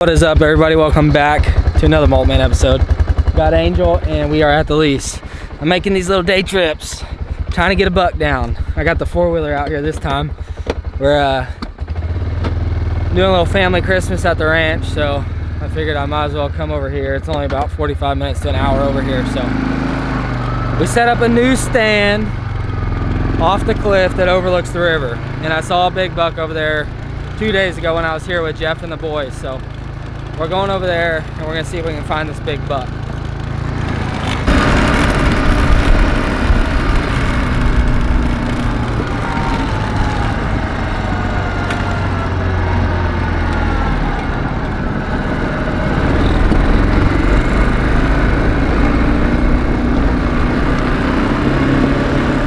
What is up, everybody? Welcome back to another Mullet Man episode. Got Angel and we are at the lease. I'm making these little day trips, trying to get a buck down. I got the four-wheeler out here this time. We're doing a little family Christmas at the ranch, so I figured I might as well come over here. It's only about 45 minutes to an hour over here, so. We set up a new stand off the cliff that overlooks the river. And I saw a big buck over there 2 days ago when I was here with Jeff and the boys, so. We're going over there and we're gonna see if we can find this big buck. All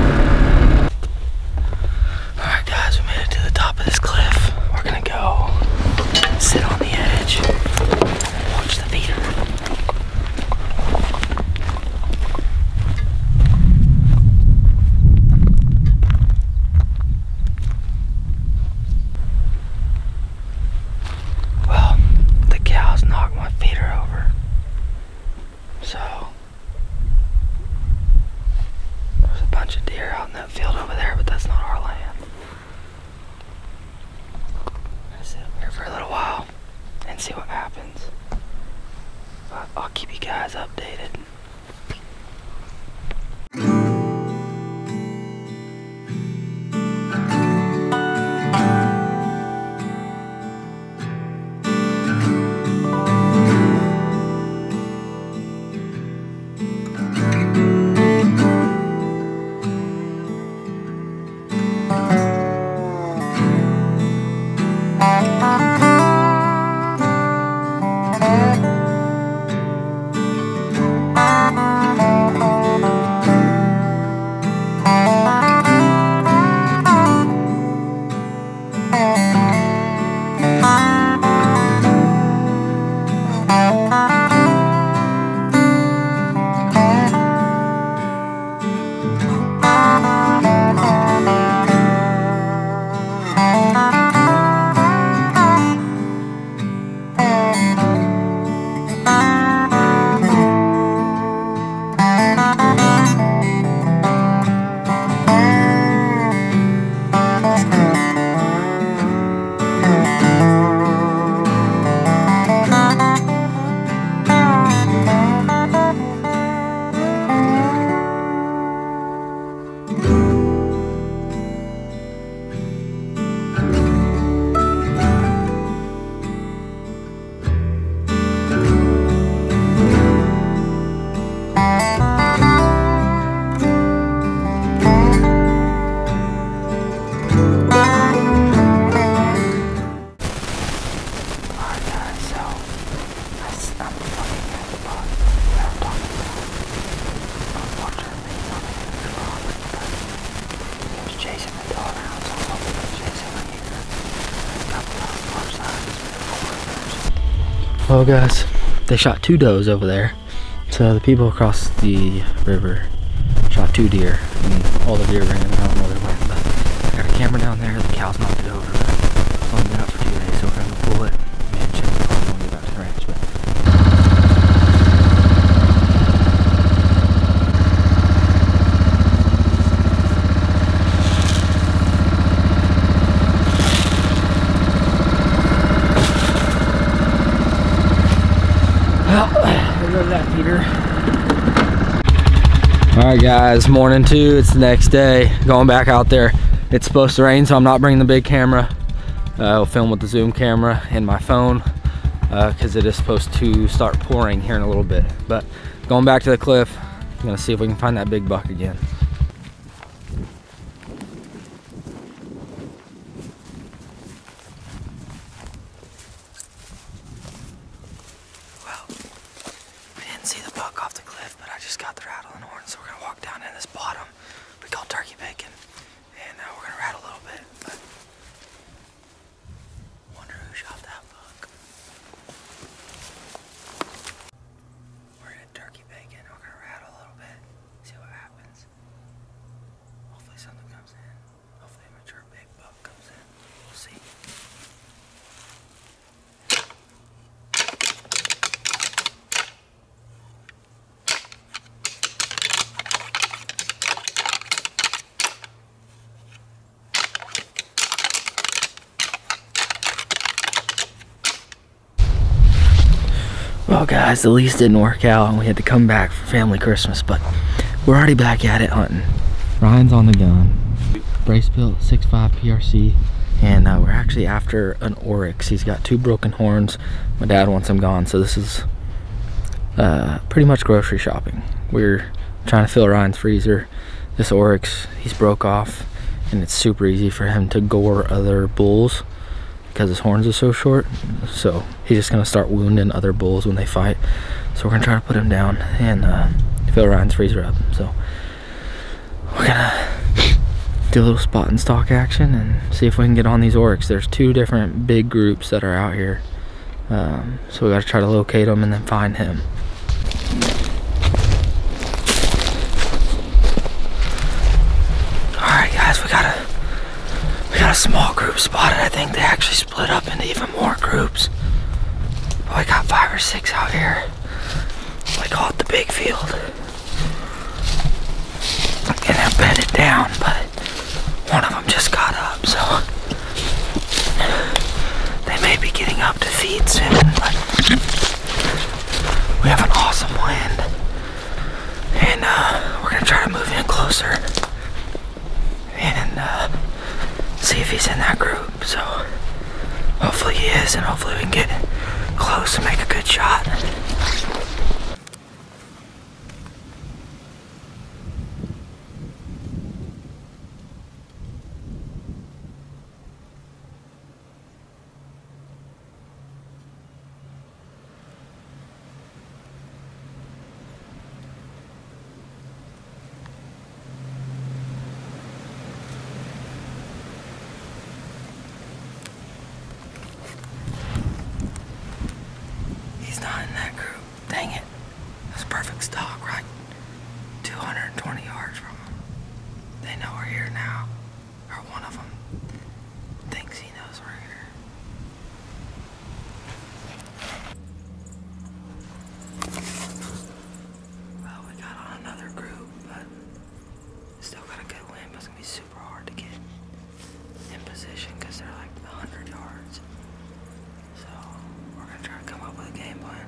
right, guys, we made it to the top of this cliff. We're gonna go sit on the edge. See what happens. I'll keep you guys updated. Well, guys, they shot two does over there. So the people across the river shot two deer, and all the deer ran. I don't know where they went, but I got a camera down there. The cow's knocked it over. It's only been up for 2 days, so we're gonna pull it. Man, check the car when we get back to the ranch. But alright guys, morning two, it's the next day. Going back out there. It's supposed to rain, so I'm not bringing the big camera. I'll film with the zoom camera and my phone because it is supposed to start pouring here in a little bit. But going back to the cliff, I'm gonna see if we can find that big buck again. Well guys, the lease didn't work out and we had to come back for family Christmas, but we're already back at it hunting. Ryan's on the gun. Brace Built 6.5 PRC. And we're actually after an Oryx. He's got two broken horns. My dad wants him gone, so this is pretty much grocery shopping. We're trying to fill Ryan's freezer. This Oryx, he's broke off, and it's super easy for him to gore other bulls because his horns are so short. So he's just gonna start wounding other bulls when they fight. So we're gonna try to put him down and fill Ryan's freezer up. So we're gonna do a little spot and stalk action and see if we can get on these Oryx. There's two different big groups that are out here. So we gotta try to locate him and then find him. Alright guys, we got a small group spotted. I think they actually split up into even more groups. But we got 5 or 6 out here. We call it the big field. And they're bedded down, but one of them just got up, so they may be getting up to feed soon, but we have an awesome wind. And we're gonna try to move in closer and see if he's in that group. So hopefully he is, and hopefully we can get close and make a good shot. Stock, right? 220 yards from him. They know we're here now. Or one of them thinks he knows we're here. Well, we got on another group, but still got a good wind, but it's gonna be super hard to get in position because they're like 100 yards. So we're gonna try to come up with a game plan.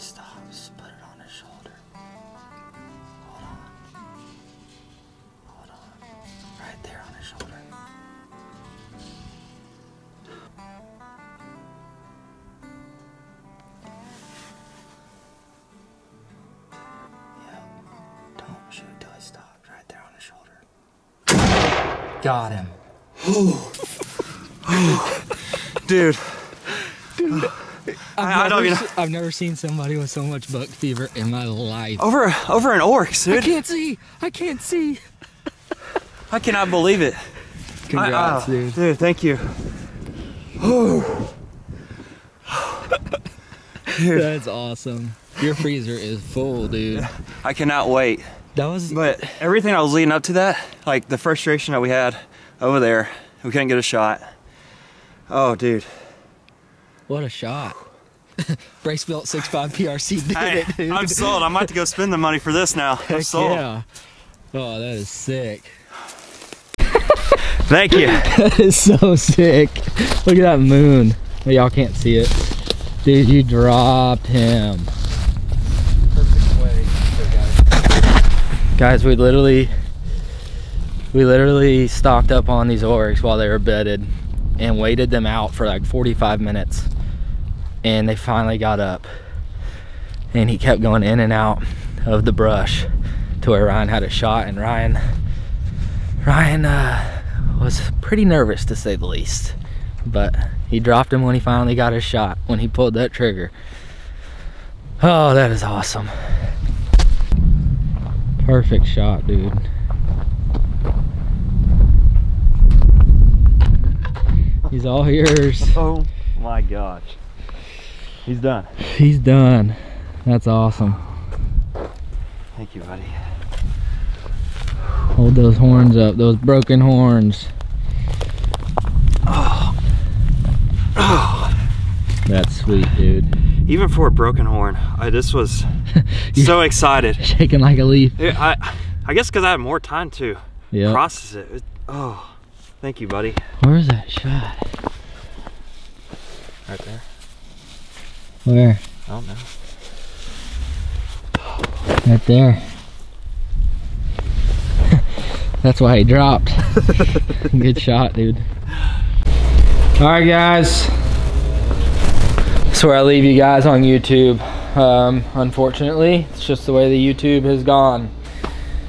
Stops, put it on his shoulder. Hold on. Hold on. Right there on his shoulder. Yeah. Don't shoot till he stops. Right there on his shoulder. Got him. Ooh. Dude. I've never seen somebody with so much buck fever in my life. Over an Oryx, dude. I can't see. I cannot believe it. Congrats, dude. Dude, thank you. Dude. That's awesome. Your freezer is full, dude. I cannot wait. But everything I was leading up to that, like the frustration that we had over there, we couldn't get a shot. Oh, dude. What a shot. Brace Built 6.5 PRC did it, dude. I'm sold. I'm about to go spend the money for this now. I'm sold. Yeah. Oh, that is sick. Thank you. That is so sick. Look at that moon. Well, y'all can't see it. Dude, you dropped him. Perfect way. Guys, we literally stocked up on these Oryx while they were bedded and waited them out for like 45 minutes. And they finally got up, and he kept going in and out of the brush to where Ryan had a shot. And Ryan was pretty nervous, to say the least, but he dropped him when he finally got his shot, when he pulled that trigger. Oh, that is awesome. Perfect shot, dude. He's all yours. Oh my gosh. He's done. He's done. That's awesome. Thank you, buddy. Hold those horns up, those broken horns. Oh. Oh. That's sweet, dude. Even for a broken horn, I just was so excited. Shaking like a leaf. I guess because I had more time to process it. Oh, thank you, buddy. Where's that shot? Right there. Where? I don't know. Right there. That's why he dropped. Good shot, dude. All right, guys. That's where I leave you guys on YouTube. Unfortunately, it's just the way the YouTube has gone.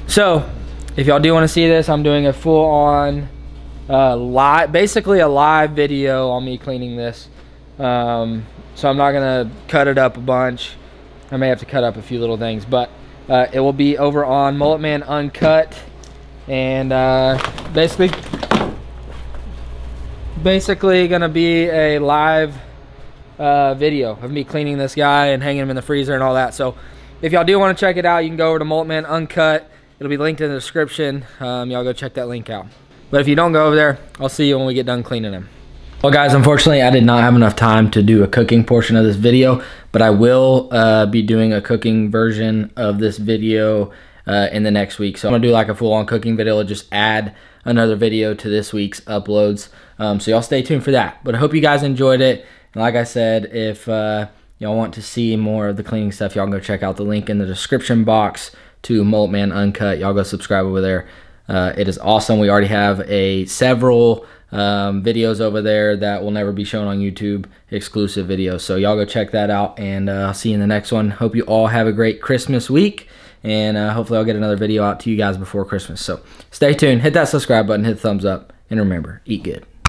So, if y'all do want to see this, I'm doing a full-on live, basically a live video on me cleaning this. So I'm not gonna cut it up a bunch. I may have to cut up a few little things, but it will be over on Mullet Man Uncut. And basically gonna be a live video of me cleaning this guy and hanging him in the freezer and all that. So if y'all do want to check it out, you can go over to Mullet Man Uncut. It'll be linked in the description. Y'all go check that link out. But if you don't go over there, I'll see you when we get done cleaning him. Well, guys, unfortunately, I did not have enough time to do a cooking portion of this video, but I will be doing a cooking version of this video in the next week. So I'm gonna do like a full-on cooking video. I'll just add another video to this week's uploads. So y'all stay tuned for that. But I hope you guys enjoyed it. And like I said, if y'all want to see more of the cleaning stuff, y'all go check out the link in the description box to Mullet Man Uncut. Y'all go subscribe over there. It is awesome. We already have several videos over there that will never be shown on YouTube, exclusive videos. So y'all go check that out, and I'll see you in the next one. Hope you all have a great Christmas week, and hopefully I'll get another video out to you guys before Christmas. So stay tuned, hit that subscribe button, hit the thumbs up, and remember, eat good.